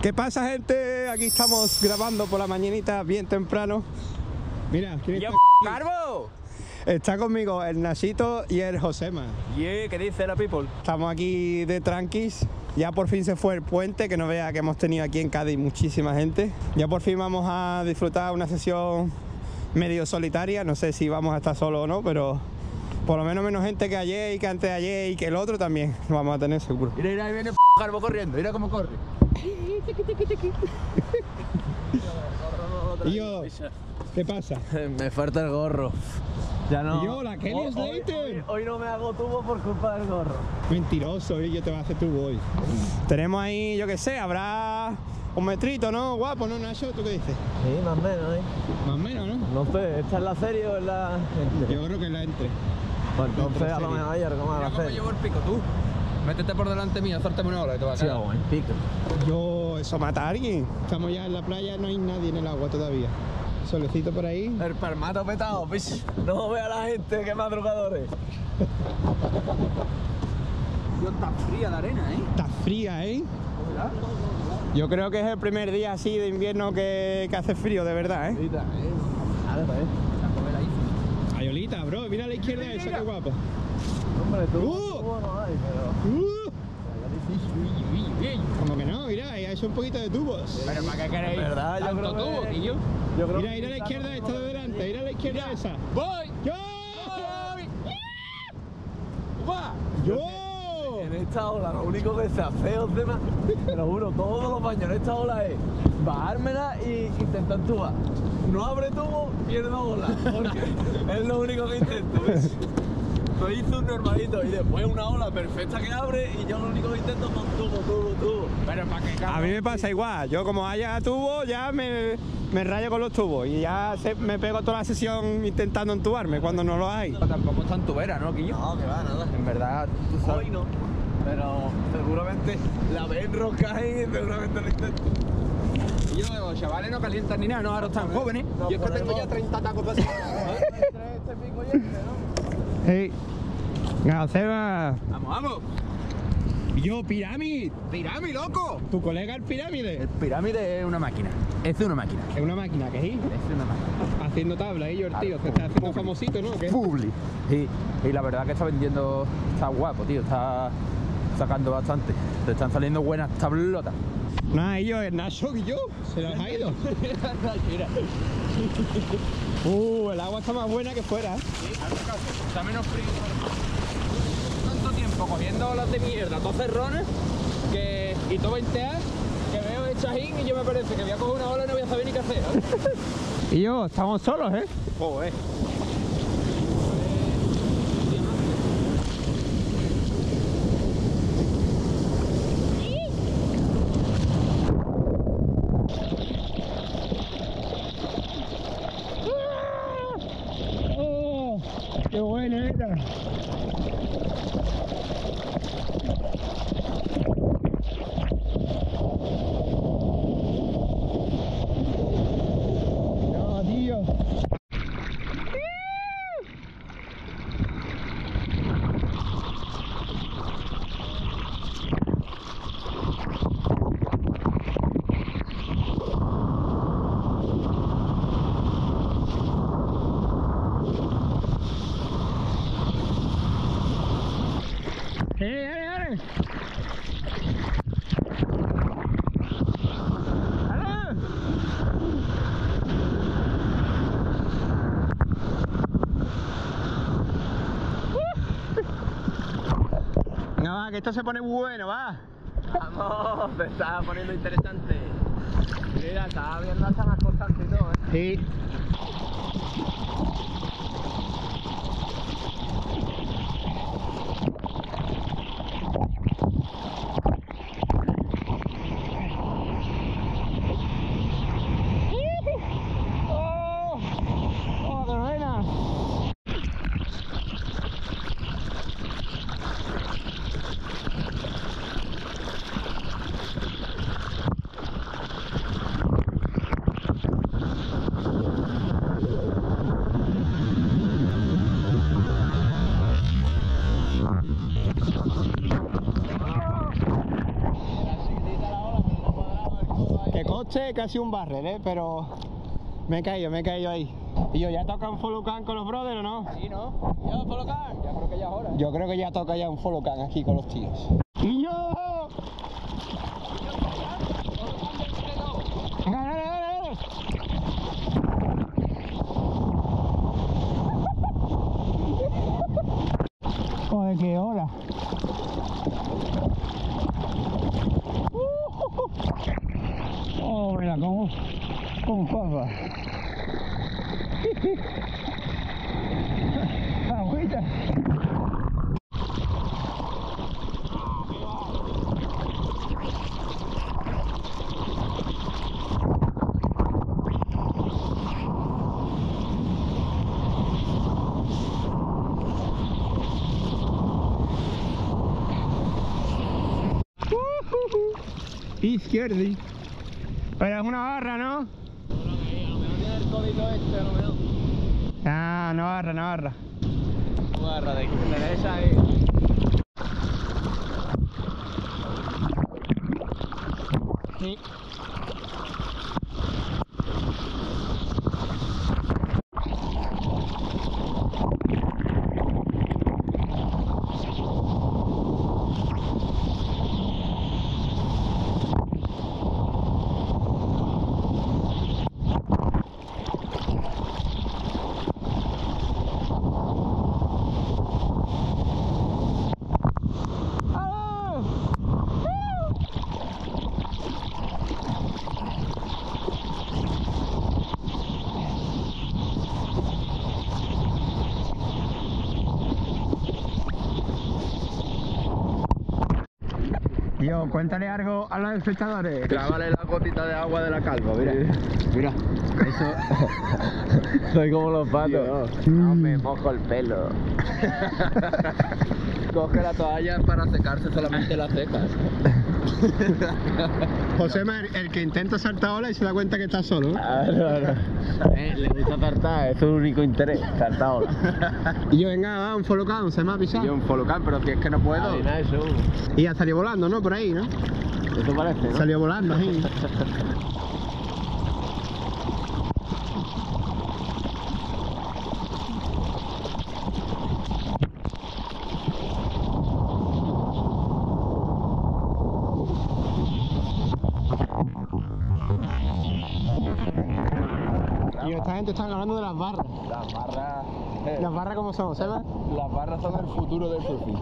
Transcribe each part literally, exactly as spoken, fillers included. ¿Qué pasa, gente? Aquí estamos grabando por la mañanita bien temprano. Mira, ¿quién está? ¡Carvo! Está conmigo el Nachito y el Josema. Yeah, ¿qué dice la people? Estamos aquí de tranquis. Ya por fin se fue el puente, que no vea que hemos tenido aquí en Cádiz muchísima gente. Ya por fin vamos a disfrutar una sesión medio solitaria. No sé si vamos a estar solos o no, pero por lo menos menos gente que ayer y que antes de ayer y que el otro también. Lo vamos a tener seguro. Mira, mira, ahí viene el Carvo corriendo. Mira cómo corre. Y yo, ¿qué pasa? Me falta el gorro. Ya no. Yo, la Kelly Slater. Hoy, hoy, hoy no me hago tubo por culpa del gorro. Mentiroso, ¿eh? Yo te voy a hacer tubo hoy. Tenemos ahí, yo qué sé, habrá un metrito, ¿no? Guapo, ¿no, Nacho? ¿Tú qué dices? Sí, más o menos, ¿eh? Más o menos, ¿no? No sé, ¿esta es la serie o es la entre? Yo creo que es la entre. Pues entonces entre a lo mejor hay algo más a la serie. Yo llevo el pico, tú. Métete por delante mío, suéltame una ola y te va a caer. Sí, buen pico. Yo, eso mata a alguien. Estamos ya en la playa, no hay nadie en el agua todavía. Solecito por ahí. El palmato petado, bicho. No vea la gente, qué madrugadores. Dios, está fría la arena, ¿eh? Está fría, ¿eh? Yo creo que es el primer día así de invierno que, que hace frío, de verdad, ¿eh? Ayolita, ¿eh? Ayolita, bro, mira a la izquierda esa, mira, qué guapa. Hombre, tú, uh! tú no hay, pero... Uh! Como que no, mira, ahí ha hecho un poquito de tubos. Pero para qué queréis verdad, yo creo tubo, que... Guillo. Yo creo mira, ir a la izquierda esta de delante, ir a la izquierda mira. Esa. ¡Voy! ¡Yo! ¡Voy! ¡Yo! ¡Yo! En esta ola lo único que se hace, Ocema, te lo juro, todos los baños en esta ola es bajármela y intentar tubar. No abre tubo, pierdo ola, porque es lo único que intento. Lo hizo un normalito y después una ola perfecta que abre y yo lo único que intento con tubo, tubo, tubo. Pero para que a mí me pasa igual, yo como haya tubo ya me, me rayo con los tubos y ya se, me pego toda la sesión intentando entubarme cuando no lo hay. Pero tampoco es tan tubera, ¿no, Guillo? No, que va, nada. En verdad, tú sabes. Hoy no, pero seguramente la ven roca y seguramente lo intento. Y yo digo, chavales no calientan ni nada, no ahora están jóvenes. No, yo es que tengo ya treinta tacos para este pico y este, ¿no? Hey. No, Seba. Vamos, vamos. Yo, pirámide. Pirámide, loco. Tu colega el pirámide. El pirámide es una máquina. Es una máquina. Es una máquina, ¿qué es? Es una máquina. Haciendo tabla, ¿eh? Yo, el tío, se está haciendo famosito, ¿no? Publi. Sí. Y la verdad que está vendiendo, está guapo, tío. Está sacando bastante. Te están saliendo buenas tablotas. Nada, ellos, el Nacho y yo, se los ha ido. Uh, el agua está más buena que fuera. Sí, está menos frío. Tanto tiempo cogiendo olas de mierda, dos cerrones que... y todo ventear, que veo el chajín y yo me parece que voy a coger una ola y no voy a saber ni qué hacer. Y yo, estamos solos, ¿eh? Joder. ¡Qué buena era! ¡No, tío! Que esto se pone bueno, va. Vamos, se está poniendo interesante. Mira, está viendo hasta más constante y todo, ¿eh? Sí. Que coche casi un barrel, ¿eh? Pero me he caído, me he caído ahí. Y yo, ¿ya toca un follow can con los brothers o no? Sí, ¿no? ¿Ya follow can? Ya creo que ya es hora. Yo creo que ya toca ya un follow can aquí con los tíos. ¡Y yo! ¡Gana, gana, gana! Joder, qué hora. Oh, mira, como con papa. Agüita. Izquierdi. Pero es una barra, ¿no? A lo mejor tiene el código este, a lo mejor. Ah, no barra, no barra. No barra, de esa ahí. Sí. Yo, cuéntale algo a los espectadores. Clávale la gotita de agua de la calva, mira. Mira, eso. Soy como los patos. Sí, no. no me mojo el pelo. Coge la toalla para secarse solamente las cejas. Josema, el, el que intenta saltar ola y se da cuenta que está solo. Ah, no, no. Eh, le gusta tartar, es su único interés, tartar ola. Y yo, venga, va, un follow can, se me ha pisado. Yo un follow can, pero si es que no puedo. Ay, nada, eso. Y ya salió volando, ¿no? Por ahí, ¿no? Eso parece, ¿no? Salió volando, sí. Están hablando de las barras. Las barras. Eh. ¿Las barras cómo son, Seba? Las barras son el futuro del surfing.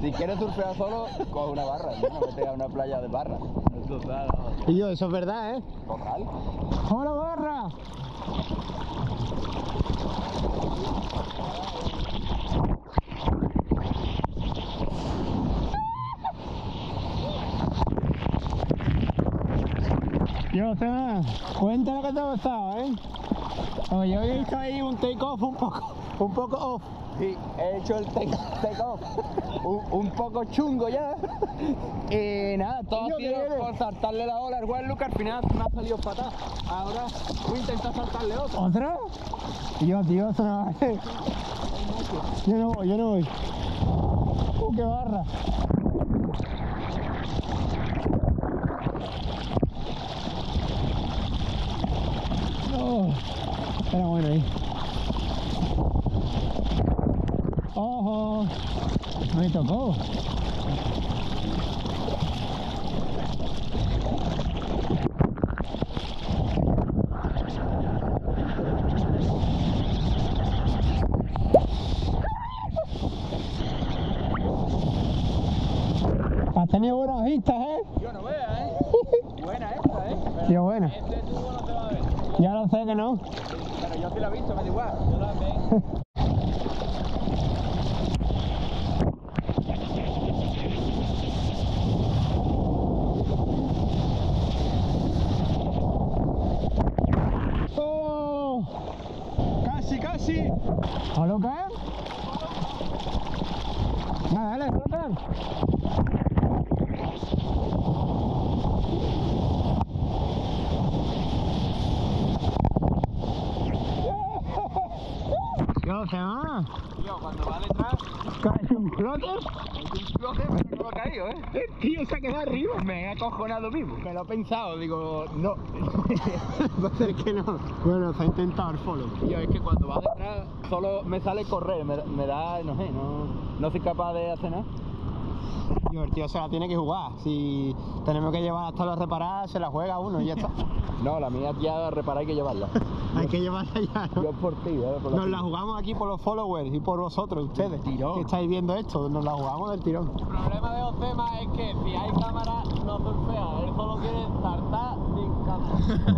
Si quieres surfear solo, coge una barra, no vete a una playa de barras. Total. Y yo, eso es verdad, ¿eh? Total. ¡Hola, barra! Yo, Seba, cuéntame lo que te ha pasado, ¿eh? Oye, yo he hecho ahí un take off un poco, un poco off. Sí, he hecho el take, take off un, un poco chungo ya. Y nada, todo por saltarle la ola al buen Luca, al final me ha salido fatal. Ahora voy a intentar saltarle otra. ¿Otra? Dios, Dios, no. Yo no voy, yo no voy. Uh, qué barra. Oh. Era bueno ahí. ¡Ojo! Me tocó. Has tenido buenas vistas, ¿eh? Yo no veo, ¿eh? Buena esta, ¿eh? Pero sí, buena. Este tubo no te va a ver. Ya lo sé que no. Pero yo sí la he visto, me da igual. Yo la veo. ¡Oh! ¡Casi, casi! ¿O lo caen? Nada, dale, flotan. Yo, Sema. Yo, cuando va detrás. ¿Caes un flotter? ¿Caes un flotter? no ha caído, ¿eh? El tío se ha quedado arriba. Me he acojonado mismo. Me lo he pensado, digo, no. Va a ser que no. Bueno, se ha intentado el follow. Tío, es que cuando va detrás solo me sale correr, me, me da, no sé, no, no soy capaz de hacer nada. Tío, el tío se la tiene que jugar. Si tenemos que llevar hasta la reparada, se la juega uno y ya está. No, la mía ya reparar hay que llevarla. Hay que llevarla ya, ¿no? Yo por ti, ¿eh? Por nos la jugamos aquí por los followers y por vosotros, ustedes que estáis viendo esto, nos la jugamos del tirón. El problema de OCEMA es que si hay cámara no surfea, él solo quiere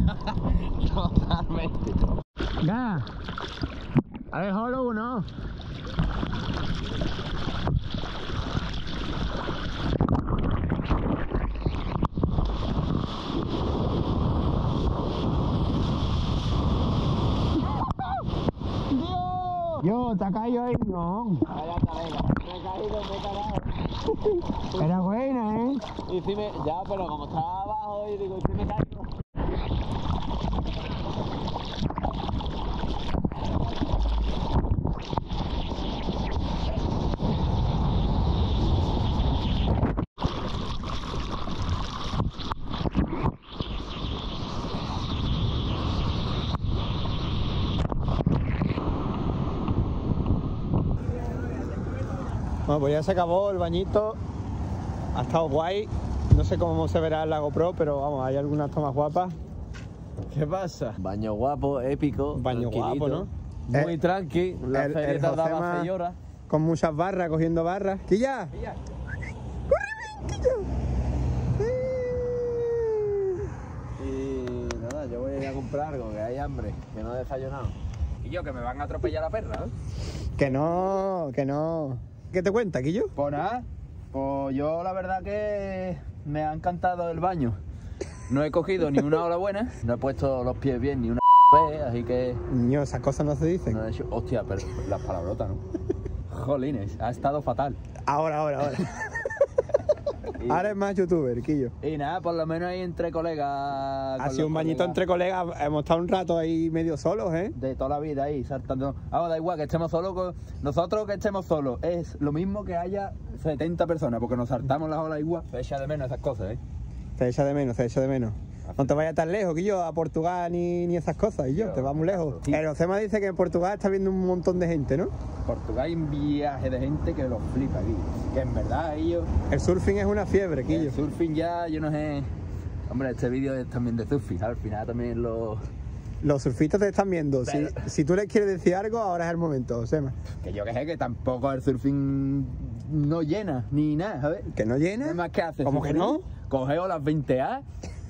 saltar sin cámara. Totalmente. Ya. A ver, hollow no. Yo, te ha caído ahí, no. Ah, ya está, venga. Me he caído, me he cagado. Era buena, ¿eh? Y si me... Ya, pero como estaba abajo, y digo, si me caigo. Bueno, pues ya se acabó el bañito, ha estado guay, no sé cómo se verá en la GoPro, pero vamos, hay algunas tomas guapas. ¿Qué pasa? Baño guapo, épico, baño guapo, ¿no? Muy el, tranqui, la feria tardaba seis horas. Con muchas barras, cogiendo barras. ¡Quilla! ¡Quilla! ¡Corre bien, Quilla! Y nada, yo voy a ir a comprar algo, que hay hambre, que no he desayunado. Y yo, que me van a atropellar la perra, ¿eh? Que no, que no. ¿Qué te cuenta, Guillo? Pues nada, pues yo la verdad que me ha encantado el baño. No he cogido ni una hora buena, no he puesto los pies bien ni una vez, así que... Niño, esas cosas no se dicen. No he hecho... Hostia, pero las palabrotas, ¿no? Jolines, ha estado fatal. Ahora, ahora, ahora. Y... Ahora es más youtuber, Quillo. Y nada, por lo menos ahí entre colegas. Ha sido un bañito colegas. Entre colegas. Hemos estado un rato ahí medio solos, ¿eh? De toda la vida ahí, saltando. Ahora da igual que estemos solos. Con... Nosotros que estemos solos. Es lo mismo que haya setenta personas, porque nos saltamos las olas igual. Se echa de menos esas cosas, ¿eh? Se echa de menos, se echa de menos. Así. No te vayas tan lejos, Quillo, a Portugal ni, ni esas cosas. Y yo, yo te vas muy lejos. Sí. El OCEMA dice que en Portugal está viendo un montón de gente, ¿no? Portugal hay un viaje de gente que los flipa, Guillo. Que en verdad, Guillo... El surfing es una fiebre, Guillo. El surfing ya, yo no sé... Hombre, este vídeo es también de surfing. Al final también los... Los surfistas te están viendo. Pero... Si, si tú les quieres decir algo, ahora es el momento, Josema. Que yo que sé que tampoco el surfing no llena, ni nada, ¿sabes? ¿Que no llena? ¿Qué más que hace? ¿Cómo que no? Cogeo las veinte A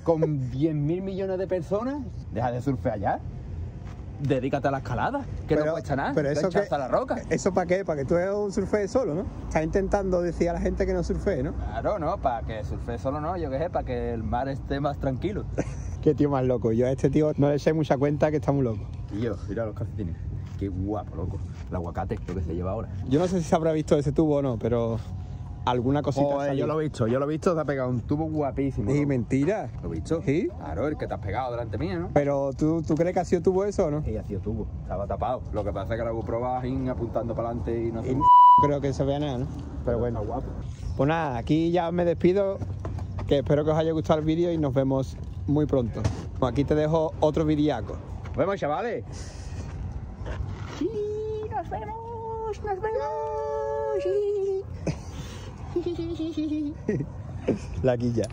con diez mil millones de personas. Deja de surfear ya. Dedícate a la escalada, que pero, no cuesta nada, pero eso que, hasta la roca. ¿Eso para qué? Para que tú surfees solo, ¿no? Estás intentando decir a la gente que no surfee, ¿no? Claro, no, para que surfee solo no, yo qué sé, para que el mar esté más tranquilo. Qué tío más loco, yo a este tío no le eché mucha cuenta que está muy loco. Tío, mira los calcetines, qué guapo, loco. El aguacate, lo que se lleva ahora. Yo no sé si se habrá visto ese tubo o no, pero... Alguna cosita. Oye, yo lo he visto, yo lo he visto, te ha pegado un tubo guapísimo. ¿Y mentira? ¿Lo he visto? Sí. Claro, el que te has pegado delante mía, ¿no? Pero ¿tú, ¿tú crees que ha sido tubo eso o no? Sí, ha sido tubo, estaba tapado. Lo que pasa es que la GoPro va apuntando para adelante y no y creo que se vea nada, ¿no? Pero, Pero bueno. Está guapo. Pues nada, aquí ya me despido, que espero que os haya gustado el vídeo y nos vemos muy pronto. Pues aquí te dejo otro vidiaco. Nos vemos, chavales. Sí, nos vemos, nos vemos. Sí. La Quilla.